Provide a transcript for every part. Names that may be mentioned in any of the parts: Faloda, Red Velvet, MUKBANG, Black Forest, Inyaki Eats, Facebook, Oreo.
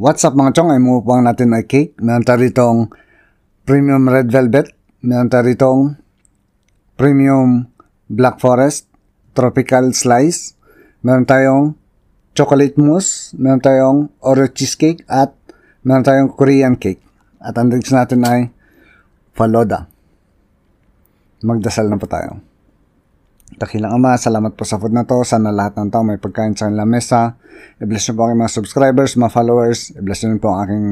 What's up mga chong, ay mukbang natin ay cake. Meron tayo ritong premium red velvet, meron tayo ritong premium black forest, tropical slice, meron tayong chocolate mousse, meron tayong Oreo cheesecake, at meron tayong Korean cake. At ang drinks natin ay Faloda. Magdasal na po tayo. Dakilang Ama, salamat po sa food na to. Sana lahat ng tao may pagkain sa kanilang mesa. I-bless nyo po aking mga subscribers, mga followers. I-bless nyo po ang aking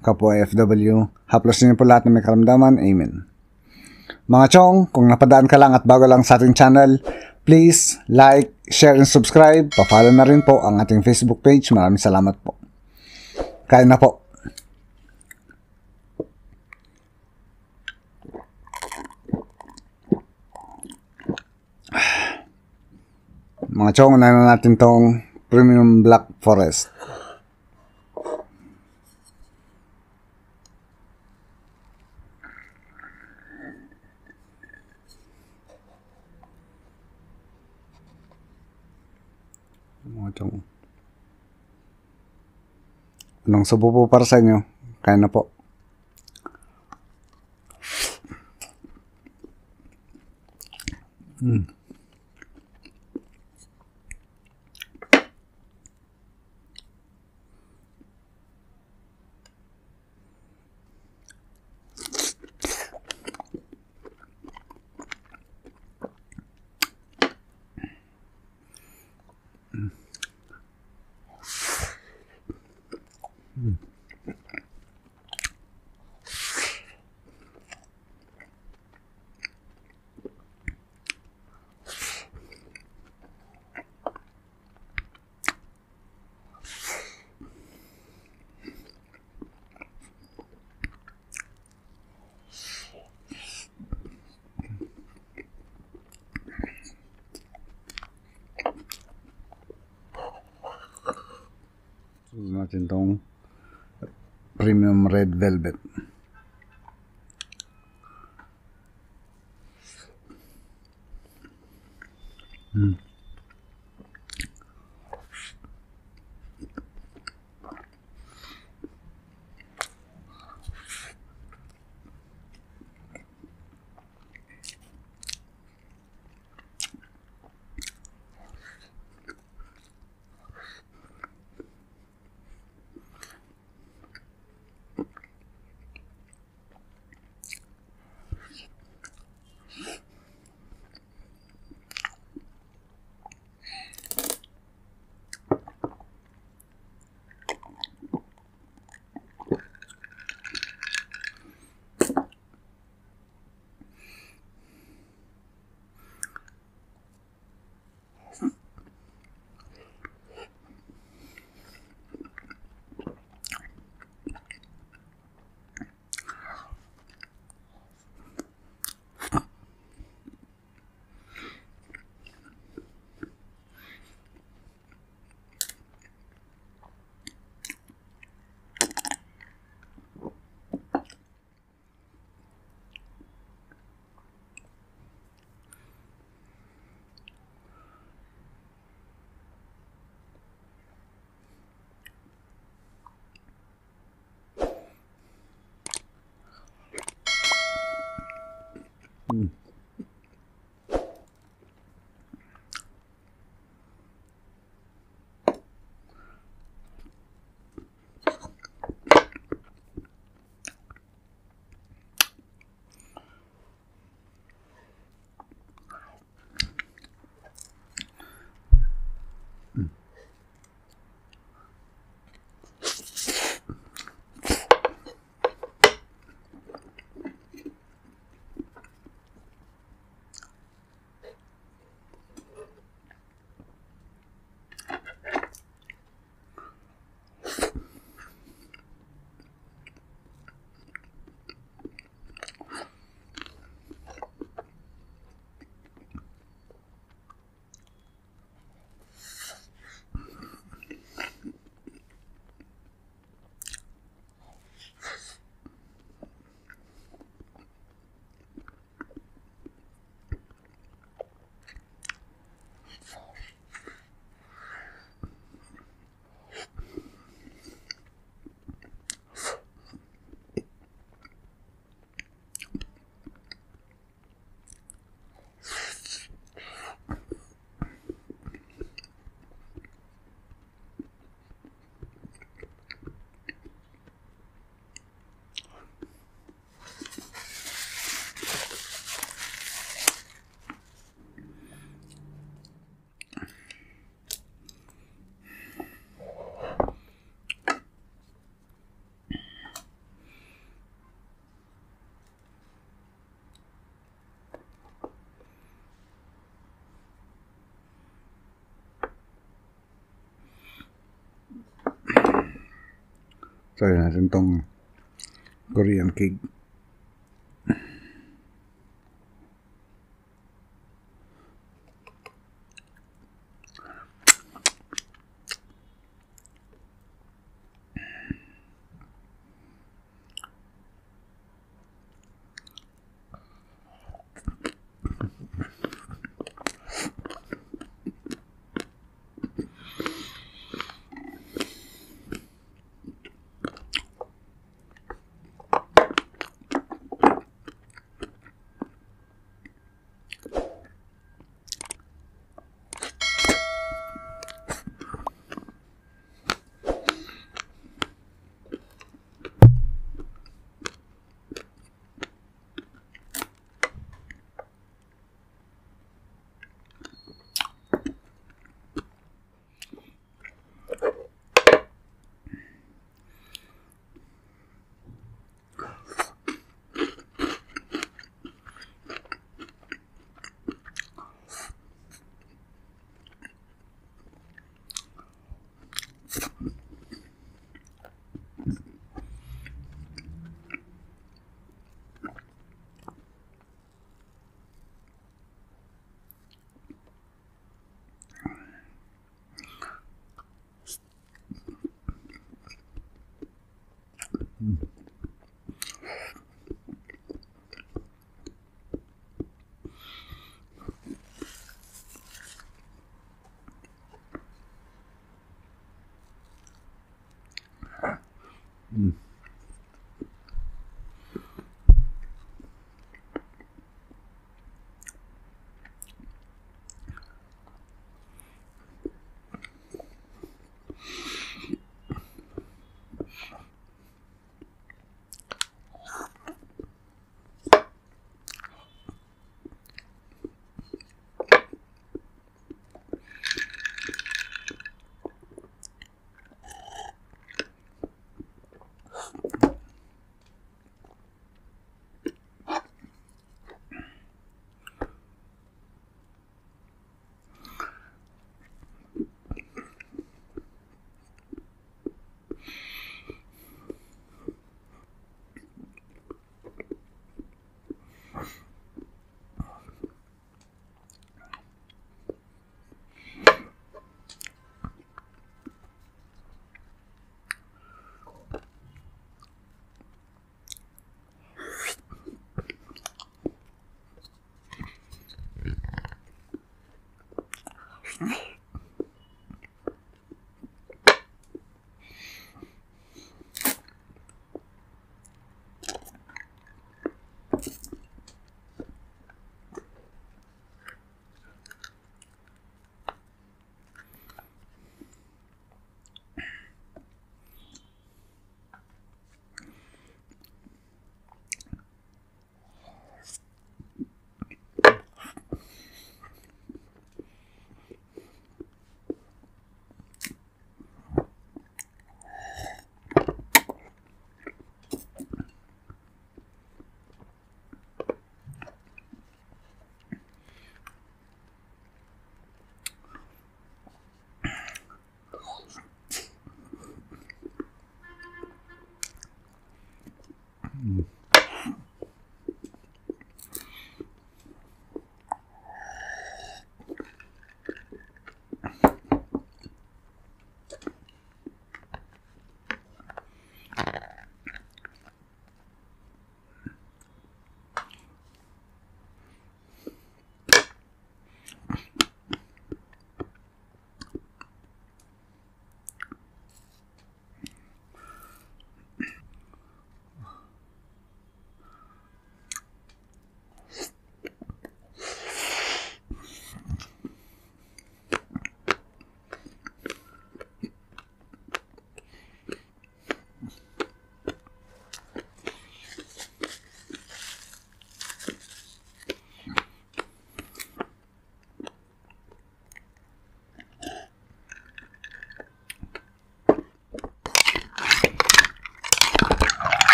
kapwa FW. Haplos nyo po lahat ng may karamdaman. Amen. Mga chong, kung napadaan ka lang at bago lang sa ating channel, please like, share, and subscribe. Pa-follow na rin po ang ating Facebook page. Maraming salamat po. Kain na po. Mga chong, unahin na natin tong premium black forest. Mga chong, anong subo po para sa inyo? Kain na po. Natin tong premium red velvet. Try natin tong Korean cake.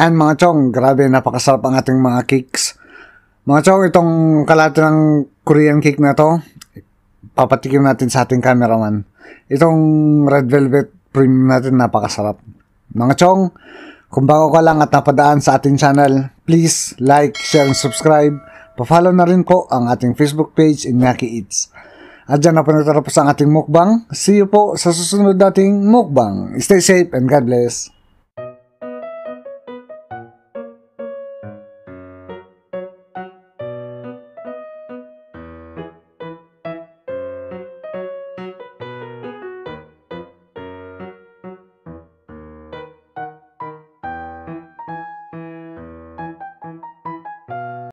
And mga chong, grabe napakasarap ang ating mga cakes. Mga chong, itong kalate ng Korean cake na to, papatikim natin sa ating cameraman. Itong red velvet premium natin, napakasarap. Mga chong, kung bago ka lang at napadaan sa ating channel, please like, share, and subscribe. Pa-follow na rin po ang ating Facebook page, Inyaki Eats. At dyan na panatapos ang ating mukbang. See you po sa susunod nating mukbang. Stay safe and God bless.